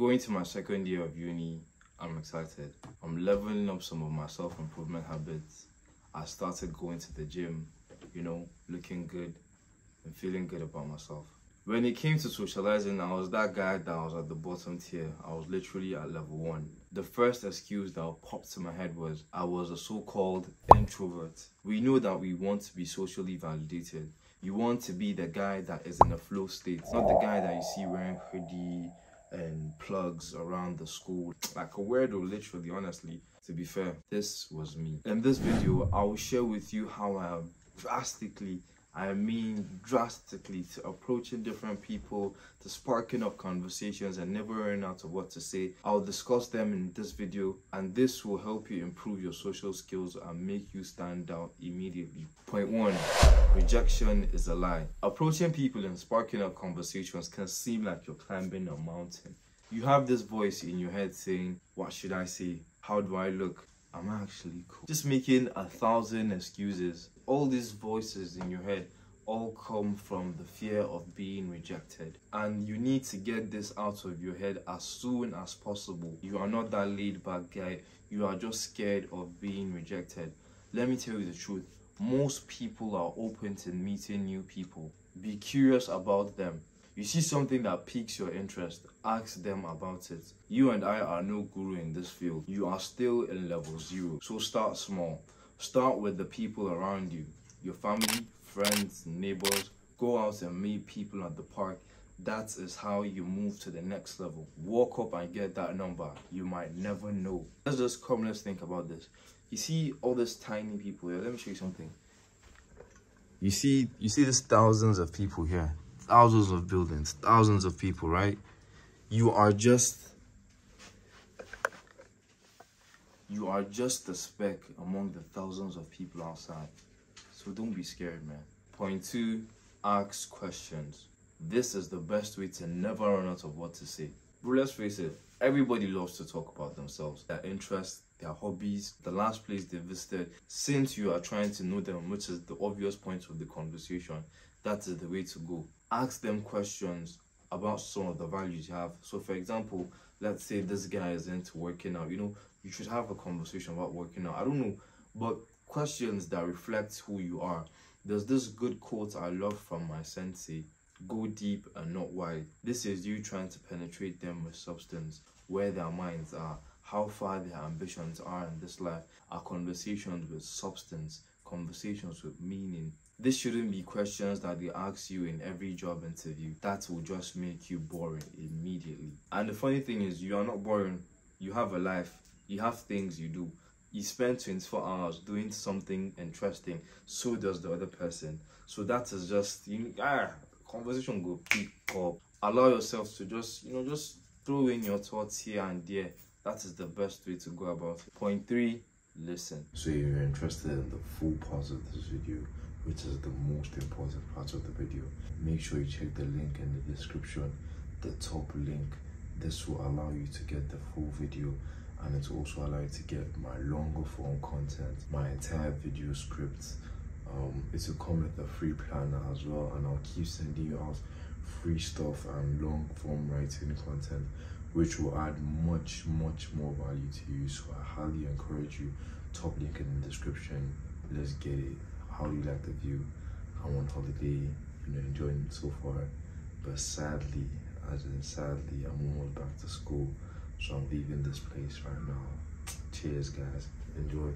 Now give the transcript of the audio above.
Going to my second year of uni, I'm excited. I'm leveling up some of my self-improvement habits. I started going to the gym, you know, looking good and feeling good about myself. When it came to socializing, I was that guy that was at the bottom tier. I was literally at level 1. The first excuse that popped to my head was I was a so-called introvert. We know that we want to be socially validated. You want to be the guy that is in a flow state, not the guy that you see wearing hoodie and plugs around the school. Like a weirdo, literally, honestly. To be fair, this was me. In this video, I will share with you how I am drastically to approaching different people, to sparking up conversations and never running out of what to say. I'll discuss them in this video, and this will help you improve your social skills and make you stand out immediately. Point 1, rejection is a lie. Approaching people and sparking up conversations can seem like you're climbing a mountain. You have this voice in your head saying, what should I say? How do I look? I'm actually cool. Just making 1,000 excuses. All these voices in your head all come from the fear of being rejected. And you need to get this out of your head as soon as possible. You are not that laid back guy. You are just scared of being rejected. Let me tell you the truth. Most people are open to meeting new people. Be curious about them. You see something that piques your interest, ask them about it. You and I are no guru in this field. You are still in level 0. So start small. Start with the people around you. Your family, friends, neighbors. Go out and meet people at the park. That is how you move to the next level. Walk up and get that number. You might never know. Let's think about this. You see all these tiny people here. Let me show you something. You see these thousands of people here. Thousands of buildings, thousands of people, right? You are just a speck among the thousands of people outside. So don't be scared, man. Point 2, ask questions. This is the best way to never run out of what to say. But let's face it, everybody loves to talk about themselves, their interests, their hobbies, the last place they visited. Since you are trying to know them, which is the obvious point of the conversation, that is the way to go. Ask them questions about some of the values you have. So for example, let's say this guy is into working out. You know, you should have a conversation about working out. I don't know, but questions that reflect who you are. There's this good quote I love from my sensei, go deep and not wide. This is you trying to penetrate them with substance, where their minds are, how far their ambitions are in this life, are conversations with substance, conversations with meaning. This shouldn't be questions that they ask you in every job interview. That will just make you boring immediately. And the funny thing is, you are not boring. You have a life. You have things you do. You spend 24 hours doing something interesting. So does the other person. So that is just, conversation go pick up. Allow yourself to just, just throw in your thoughts here and there. That is the best way to go about it. Point 3, listen. So you're interested in the full parts of this video, which is the most important part of the video. Make sure you check the link in the description, the top link. This will allow you to get the full video, and it will also allow you to get my longer form content, my entire video scripts. It will come with a free planner as well, and I'll keep sending you out free stuff and long form writing content, which will add much more value to you. So I highly encourage you. Top link in the description. Let's get it. How you like the view. I'm on holiday, enjoying it so far, but sadly, I'm almost back to school, so I'm leaving this place right now. Cheers guys, enjoy.